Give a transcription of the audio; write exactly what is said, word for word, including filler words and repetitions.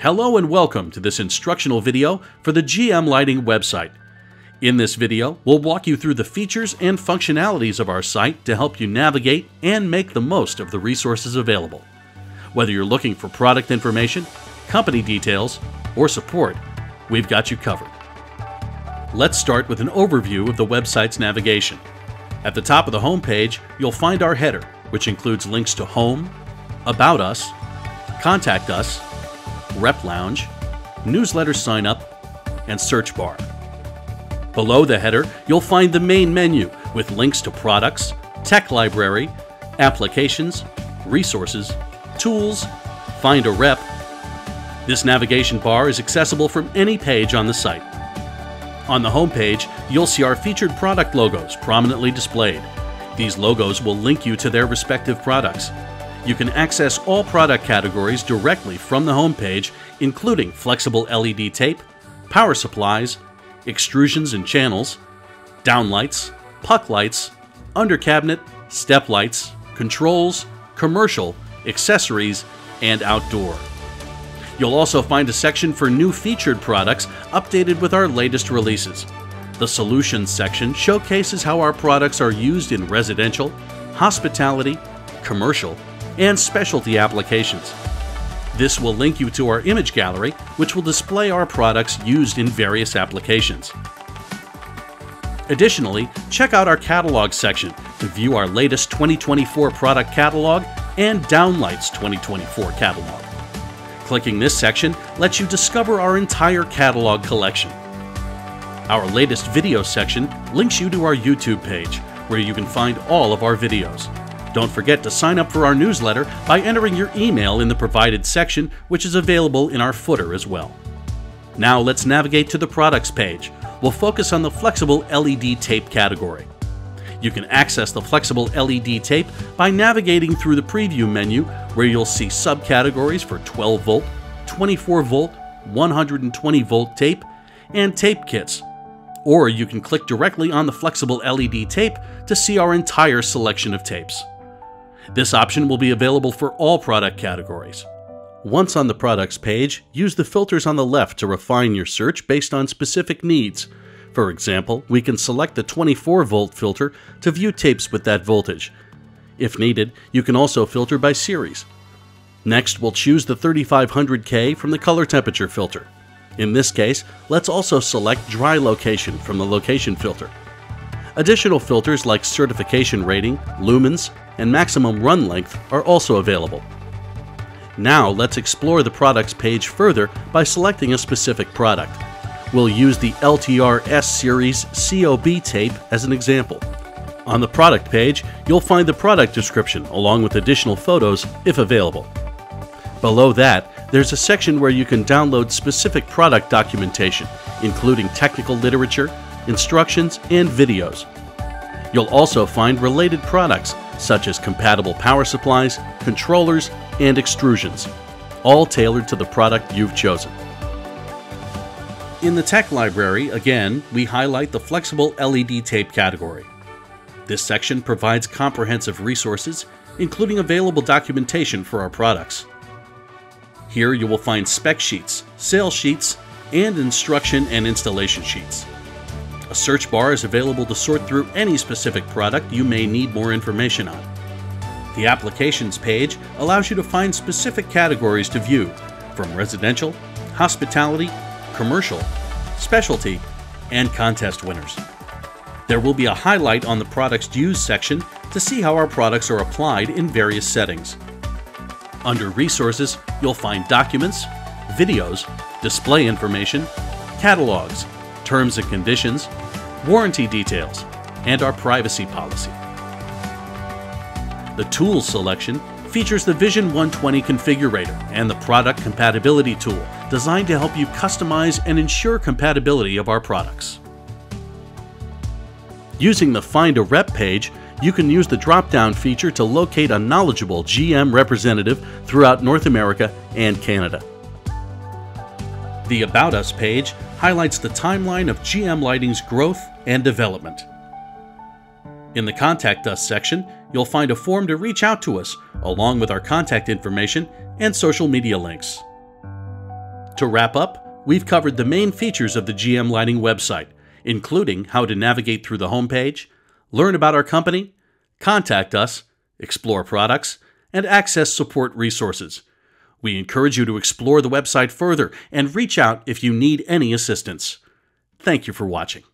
Hello and welcome to this instructional video for the G M Lighting website. In this video, we'll walk you through the features and functionalities of our site to help you navigate and make the most of the resources available. Whether you're looking for product information, company details, or support, we've got you covered. Let's start with an overview of the website's navigation. At the top of the homepage, you'll find our header, which includes links to Home, About Us, Contact Us, Rep Lounge, Newsletter Sign Up, and Search Bar. Below the header, you'll find the main menu with links to Products, Tech Library, Applications, Resources, Tools, Find a Rep. This navigation bar is accessible from any page on the site. On the home page, you'll see our featured product logos prominently displayed. These logos will link you to their respective products. You can access all product categories directly from the home page, including flexible L E D tape, power supplies, extrusions and channels, downlights, puck lights, undercabinet, step lights, controls, commercial, accessories, and outdoor. You'll also find a section for new featured products updated with our latest releases. The Solutions section showcases how our products are used in residential, hospitality, commercial, and specialty applications. This will link you to our image gallery, which will display our products used in various applications. Additionally, check out our catalog section to view our latest twenty twenty-four product catalog and Downlights twenty twenty-four catalog. Clicking this section lets you discover our entire catalog collection. Our latest video section links you to our YouTube page, where you can find all of our videos. Don't forget to sign up for our newsletter by entering your email in the provided section, which is available in our footer as well. Now let's navigate to the products page. We'll focus on the flexible L E D tape category. You can access the flexible L E D tape by navigating through the preview menu, where you'll see subcategories for twelve volt, twenty-four volt, one hundred twenty volt tape, and tape kits. Or you can click directly on the flexible L E D tape to see our entire selection of tapes. This option will be available for all product categories. Once on the products page, use the filters on the left to refine your search based on specific needs. For example, we can select the twenty-four volt filter to view tapes with that voltage. If needed, you can also filter by series. Next, we'll choose the thirty-five hundred K from the color temperature filter. In this case, let's also select Dry Location from the location filter. Additional filters like certification rating, lumens, and maximum run length are also available. Now let's explore the products page further by selecting a specific product. We'll use the L T R S series C O B tape as an example. On the product page, you'll find the product description along with additional photos if available. Below that, there's a section where you can download specific product documentation, including technical literature, instructions, and videos. You'll also find related products, such as compatible power supplies, controllers, and extrusions, all tailored to the product you've chosen. In the Tech Library, again, we highlight the flexible L E D tape category. This section provides comprehensive resources, including available documentation for our products. Here you will find spec sheets, sales sheets, and instruction and installation sheets. A search bar is available to sort through any specific product you may need more information on. The Applications page allows you to find specific categories to view, from residential, hospitality, commercial, specialty, and contest winners. There will be a highlight on the Products Used section to see how our products are applied in various settings. Under Resources, you'll find Documents, Videos, Display Information, Catalogs, Terms and Conditions, Warranty Details, and our Privacy Policy. The Tools selection features the Vision one twenty configurator and the Product Compatibility Tool, designed to help you customize and ensure compatibility of our products. Using the Find a Rep page, you can use the drop-down feature to locate a knowledgeable G M representative throughout North America and Canada. The About Us page highlights the timeline of G M Lighting's growth and development. In the Contact Us section, you'll find a form to reach out to us, along with our contact information and social media links. To wrap up, we've covered the main features of the G M Lighting website, including how to navigate through the homepage, learn about our company, contact us, explore products, and access support resources. We encourage you to explore the website further and reach out if you need any assistance. Thank you for watching.